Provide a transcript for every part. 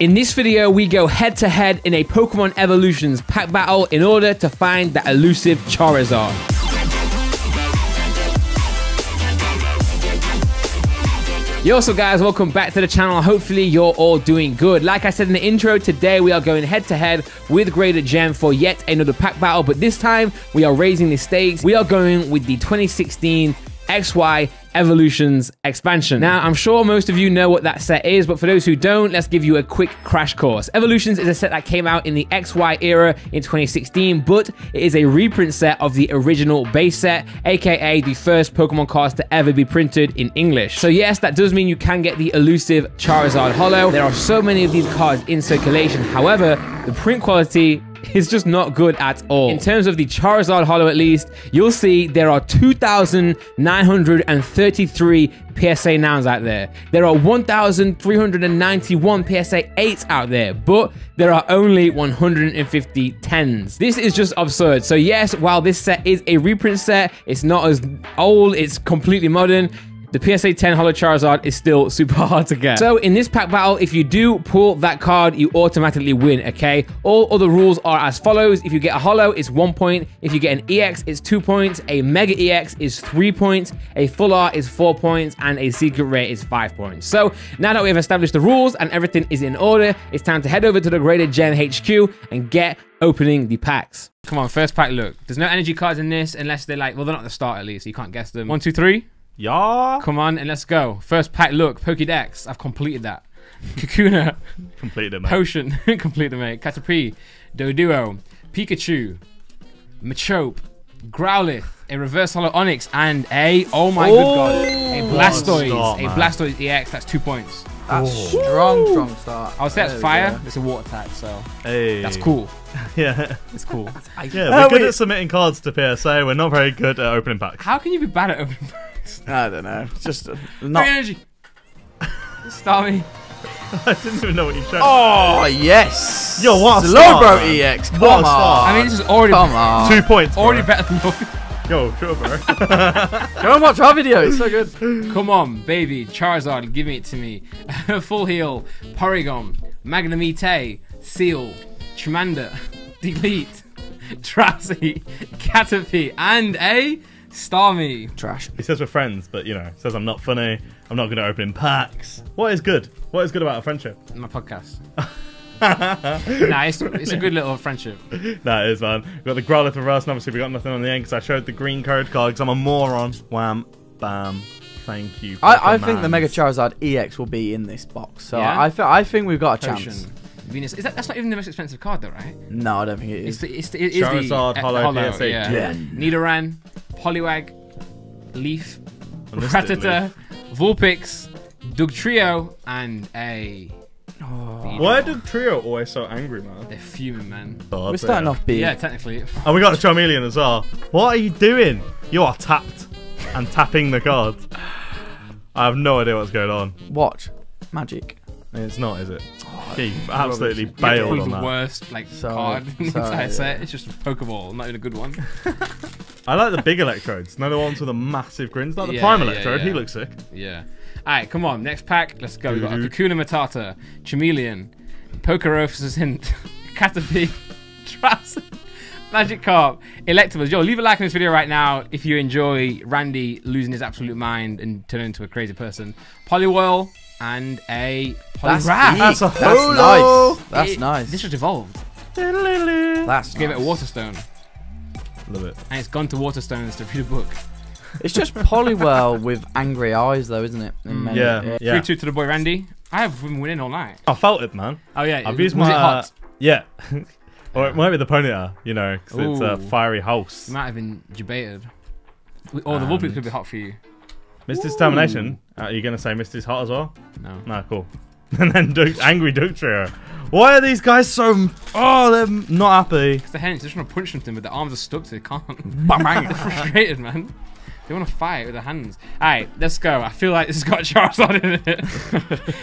In this video, we go head-to-head in a Pokemon Evolutions pack battle in order to find that elusive Charizard. Yo, so guys, welcome back to the channel. Hopefully, you're all doing good. Like I said in the intro, today we are going head-to-head with Graded Gem for yet another pack battle, but this time, we are raising the stakes. We are going with the 2016 XY Evolutions expansion. Now, I'm sure most of you know what that set is, but for those who don't, let's give you a quick crash course. Evolutions is a set that came out in the XY era in 2016, but it is a reprint set of the original base set, aka the first Pokemon cards to ever be printed in English. So yes, that does mean you can get the elusive Charizard Holo. There are so many of these cards in circulation. However, the print quality is just not good at all. In terms of the Charizard Holo, at least, you'll see there are 2,933 PSA 9s out there. There are 1,391 PSA 8s out there, but there are only 150 10s. This is just absurd. So yes, while this set is a reprint set, it's not as old, it's completely modern. The PSA 10 Holo Charizard is still super hard to get. So in this pack battle, if you do pull that card, you automatically win, okay? All other rules are as follows. If you get a Holo, it's 1 point. If you get an EX, it's 2 points. A Mega EX is 3 points. A Full Art is 4 points. And a Secret Rare is 5 points. So now that we have established the rules and everything is in order, it's time to head over to the Graded Gem HQ and get opening the packs. Come on, first pack, look. There's no energy cards in this unless they're like, well, they're not the start at least. So you can't guess them. 1, 2, 3. Yeah. Come on, and let's go. First pack, look, Pokédex. I've completed that. Kakuna. Completed it, mate. Potion. Completed it, mate. Caterpie. Doduo. Pikachu. Machoke. Growlithe. A reverse holo Onix. And a, oh my good god, a Blastoise. Start, a Blastoise EX. That's 2 points. That's strong start. I would say that's fire. Go. It's a water type, so that's cool. Yeah, it's cool. Yeah, we're good at submitting cards to PSA. We're not very good at opening packs. How can you be bad at opening packs? I don't know. It's just not. Free energy. Start me. I didn't even know what you showed. Oh yes. Yo, what a start, bro. EX. Come on. I mean, this is already 2 points. Already better than nothing. Yo, sure, bro. Go and watch our video. It's so good. Come on, baby. Charizard, give it to me. Full Heal. Porygon. Magnemite. Seal. Charmander. Delete. Trapsy. Caterpie. And a Starmie. Trash. He says we're friends, but you know, says I'm not funny. I'm not going to open packs. What is good? What is good about our friendship? My podcast. Nah, it's a good little friendship. Nah, it is, man. We've got the Growlithe reverse, and obviously we got nothing on the end because I showed the green code card because I'm a moron. Wham, bam, thank you. I think the Mega Charizard EX will be in this box, so yeah? I think we've got a chance. Venus, is that's not even the most expensive card, though, right? No, I don't think it is. It is Charizard, Holo, PSA. Yeah. Nidoran, Poliwag, Leaf, Rattata, Vulpix, Dugtrio, and a... Oh. Why are Trio always so angry, man? They're fuming, man. Oh, we're starting off B. Yeah, technically. And we got a Charmeleon as well. What are you doing? You are tapped and tapping the cards. I have no idea what's going on. Watch. Magic. It's not, is it? Oh, he absolutely bailed on that. The worst card in the entire set. It's just a Pokeball, not even a good one. I like the big electrodes. None of the ones with the massive grins. Like the Prime Electrode. Yeah. He looks sick. Yeah. Alright, come on, next pack, let's go. We've got Kakuna Matata, Chameleon, Pokerophus Hint, Caterpie, Trust, Magikarp, Electabuzz. Yo, leave a like on this video right now if you enjoy Randy losing his absolute mind and turning into a crazy person. Poliwhirl and a Poliwrath. That's a Holo. That's nice. That's nice. This just evolved. That's Give nice. It a Waterstone. Love it. And it's gone to Waterstones to read a book. It's just Poliwhirl with angry eyes, though, isn't it? Yeah. 3-2 to the boy Randy. I have been winning all night. I felt it, man. Oh yeah, I've used my. Hot? Yeah. Or it might be the Ponyta, you know, because it's a fiery house. Might have been debated. Or the Vulpix could be hot for you. Mr. Determination. Are you gonna say Mr.'s hot as well? No. Nah, cool. And then angry Dugtrio. Why are these guys so? Oh, they're not happy. Because the hands just want to punch something, but their arms are stuck, so they can't. Bang! They're frustrated, man. They want to fight with their hands. Alright, let's go. I feel like this has got Charizard in it.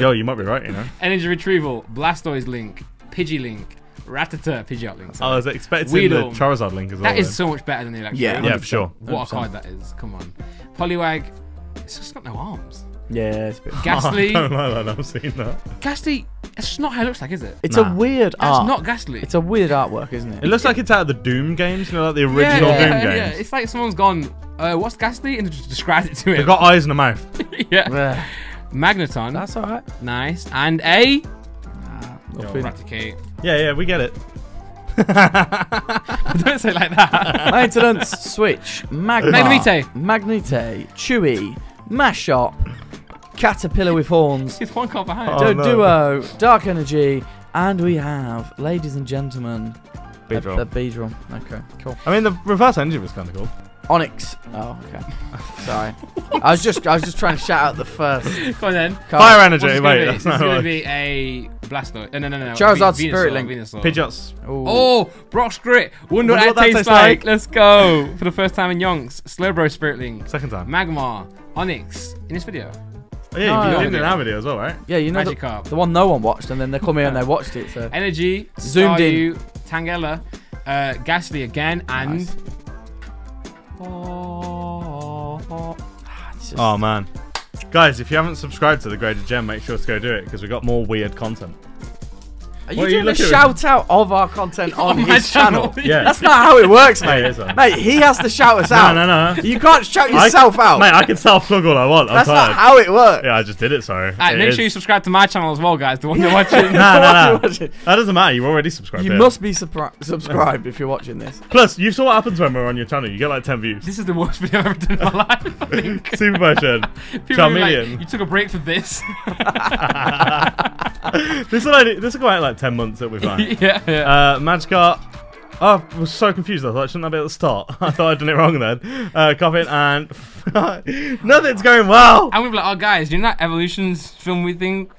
Yo, you might be right, you know. Energy Retrieval, Blastoise Link, Pidgey Link, Rattata, Pidgeot Link. Sorry. I was expecting Weedle. The Charizard Link as well. That is so much better than the Electro. Yeah, for sure. What a card that is. Come on. Poliwag. It's just got no arms. Yeah, it's a bit... Ghastly. Oh, I don't like that. I've seen that. Ghastly, that's not how it looks like, is it? It's a weird art. It's not Ghastly. It's a weird artwork, isn't it? It looks like it's out of the Doom games, you know, like the original Doom games. Yeah, it's like someone's gone, what's Ghastly? And just described it to him. They've got eyes and a mouth. Yeah. Magneton. That's all right. Nice. And a... Raticate. Yeah, yeah, we get it. Don't say it like that. Maintenance, Switch, Magnemite, Chewy, Mashot, Caterpillar with horns. It's one card behind. Oh, Duo, Dark Energy, and we have, ladies and gentlemen, Beedrill. A Beedrill. Okay, cool. I mean, the reverse engine was kind of cool. Onyx. Oh, okay. Sorry. I was just trying to shout out the first. Come on then. Fire energy. Wait, that's not going to be a Blastoise. No. Charizard, Spirit Link, Venusaur. Pidgeot. Oh, Brock's Grit. Wonder what that tastes like. Let's go. For the first time in Yonks, Slowbro, Spirit Link. Second time. Magmar, Onyx. In this video. Oh, yeah, you did in our video as well, right? Yeah, you know the one no one watched, and then they come here and they watched it. So. Energy. Zoomed in. Tangela, Ghastly again, and. Nice. Oh man, guys! If you haven't subscribed to the Graded Gem, make sure to go do it because we got more weird content. Are you doing a shout out of our content on his channel? Yeah, that's not how it works, mate. Mate, he has to shout us out. No. You can't shout yourself out. Mate, I can self plug all I want. That's not how it works. Yeah, I just did it. Sorry. Make sure you subscribe to my channel as well, guys. The one you're watching. No. That doesn't matter. You're already subscribed. You must be subscribed if you're watching this. Plus, you saw what happens when we're on your channel. You get like 10 views. This is the worst video I've ever done in my life. I think. Super version. Charmeleon. You took a break for this. This will go out like 10 months that we've had. Yeah. Magikarp. Oh, I was so confused. I thought, shouldn't I be at the start? I thought I'd done it wrong then. Coffin and... Nothing's going well. I'm going to be like, oh, guys, you know that Evolutions filmy thing?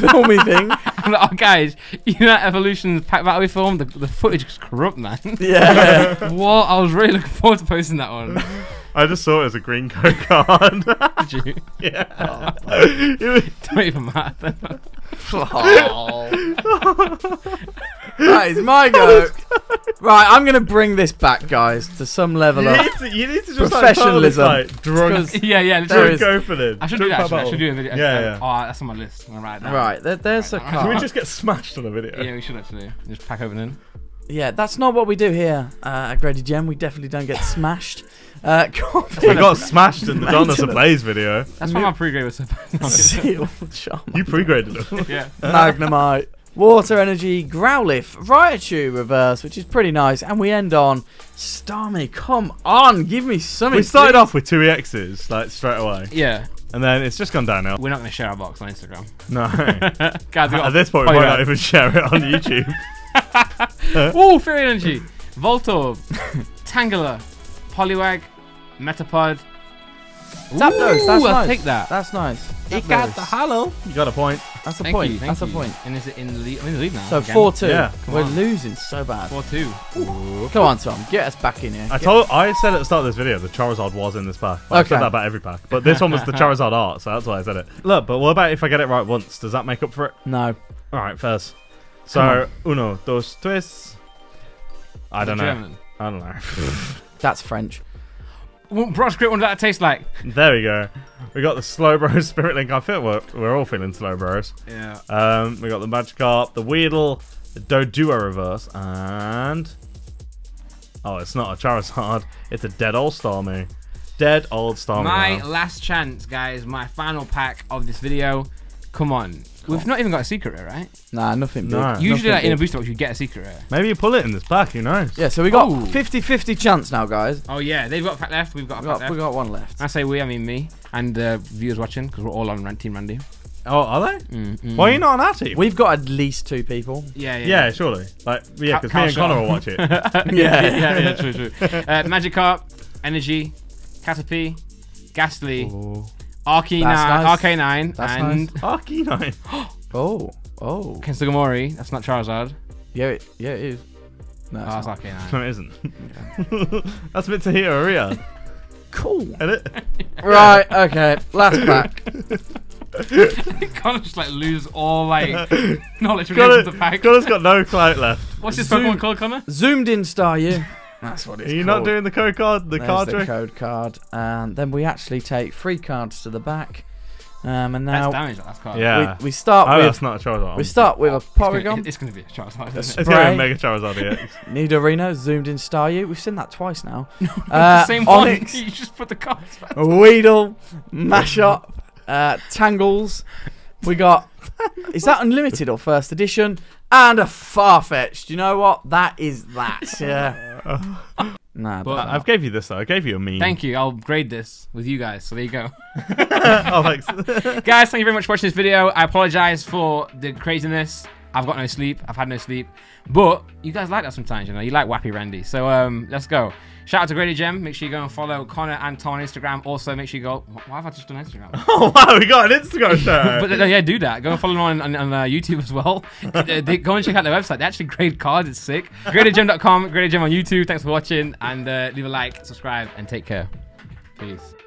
Filmy thing? I'm like, oh, guys, you know that Evolutions pack battle we filmed? The footage was corrupt, man. Yeah. What? I was really looking forward to posting that one. I just saw it as a green coat card. Did you? Yeah. Oh. Don't even matter. That is my go. Right, I'm going to bring this back, guys, to some level you need to just professionalism. Like, drunk. Yeah. Go for this. I should do that. I should do a video. Yeah. Oh, that's on my list. Right now. Right, there's a card. Can we just get smashed on a video? Yeah, we should actually. Just pack opening. Yeah, that's not what we do here at Graded Gem. We definitely don't get smashed. We got smashed in the Donna's Ablaze video. That's why my pre-grade was so bad. Sealed Charmander. You pre-graded it. Yeah. Magnemite. Water Energy, Growlithe, Raichu Reverse, which is pretty nice. And we end on Starmie. Come on, give me something. We started off with 2 EXs, like, straight away. Yeah. And then it's just gone downhill. We're not going to share our box on Instagram. No. Guys, at this point, we might not even share it on YouTube. Oh, Fairy Energy, Voltorb, Tangela, Poliwag, Metapod. Zapdos, that's nice. I'll take that. That's nice. He got the hollow. You got a point. That's a point. That's a point. And is it in the lead? I'm in the lead now. So 4-2. Yeah, we're losing so bad. 4-2. Come on, Tom. Get us back in here. I said at the start of this video the Charizard was in this pack. Well, okay. I said that about every pack, but this one was the Charizard art, so that's why I said it. Look, but what about if I get it right once? Does that make up for it? No. All right, first. So, uno, dos, tres. I don't know. German. I don't know. That's French. Brock's Grit, what does that taste like? There we go. We got the Slowbro, Spirit Link. I feel we're all feeling Slowbros. Yeah. We got the Magikarp, the Weedle, the Doduo Reverse, and... Oh, it's not a Charizard. It's a dead old Starmie. Dead old Starmie. My last chance, guys. My final pack of this video. Come on. We've not even got a secret rare, right? Nah, nothing. No, usually nothing in a booster box you get a secret rare. Maybe you pull it in this pack, who knows? Yeah, so we got 50-50 chance now, guys. Oh yeah, they've got a pack left, we've got a pack left. We've got one left. I say we, I mean me, and viewers watching, because we're all on Team Randy. Oh, are they? Why are you not on our team? We've got at least 2 people. Yeah, surely. Like, yeah, because me and Connor will watch it. yeah, true. Magikarp, Energy, Caterpie, Ghastly, Arcanine, Arcanine. Oh. Kensugamori. That's not Charizard. Yeah, it is. No, it's not. Arcanine. No, it isn't. Okay. That's a bit to hear, Aria. Cool. Is it? Right. Okay. Last pack. You can't just like lose all like knowledge related to the pack. Connor's got no clout left. What's this Pokemon called, Connor? Zoomed in Star. You. That's what it's called. Are you not doing the code card? The card trick? The code card. And then we actually take 3 cards to the back. And now that's damage. That's quite we start. Oh, that's not a Charizard. We start with a Porygon. It's going to be a Charizard. It's going to be a Mega Charizard. Nidorino, zoomed in Staryu. We've seen that twice now. The same one. You just put the cards back. Weedle, Mashop, Tangles. We got. Is that unlimited or first edition? And a Farfetch'd. Do you know what? That is that. Yeah. Nah, but I've gave you this though. I gave you a meme. Thank you. I'll grade this with you guys. So there you go. Oh, thanks. Guys, thank you very much for watching this video. I apologize for the craziness. I've got no sleep. I've had no sleep. But you guys like that sometimes, you know. You like Wappy Randy. So let's go. Shout out to Graded Gem. Make sure you go and follow Connor and Tom on Instagram. Also, make sure you go. Why have I just done Instagram? Oh wow, we got an Instagram show. But yeah, do that. Go and follow them on YouTube as well. Go and check out their website. They actually grade cards. It's sick. GradedGem.com. Graded Gem on YouTube. Thanks for watching, and leave a like, subscribe, and take care. Peace.